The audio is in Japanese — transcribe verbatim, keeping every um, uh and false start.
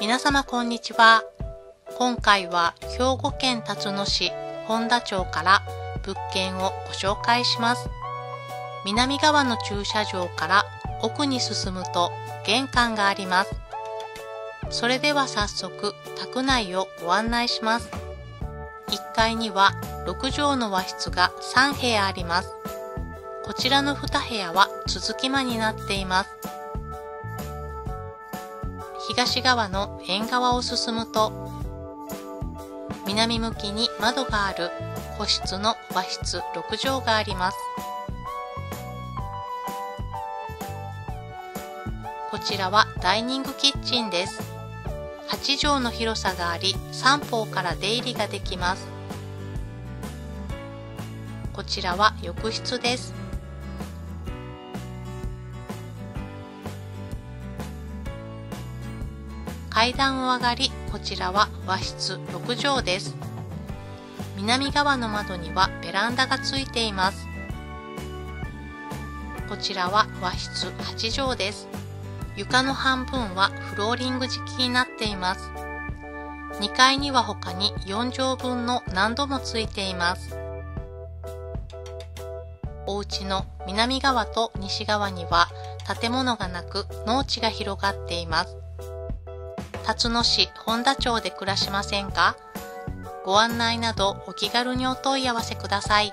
皆様こんにちは。今回は兵庫県たつの市本田町から物件をご紹介します。南側の駐車場から奥に進むと玄関があります。それでは早速宅内をご案内します。いっかいにはろく畳の和室がさん部屋あります。こちらのに部屋は続き間になっています。東側の縁側を進むと、南向きに窓がある個室の和室ろく畳があります。こちらはダイニングキッチンです。はち畳の広さがあり、さん方から出入りができます。こちらは浴室です。階段を上がり、こちらは和室ろく畳です。南側の窓にはベランダがついています。こちらは和室はち畳です。床の半分はフローリング敷きになっています。にかいには他によん畳分の何度もついています。お家の南側と西側には建物がなく農地が広がっています。たつの市本田町で暮らしませんか？ご案内などお気軽にお問い合わせください。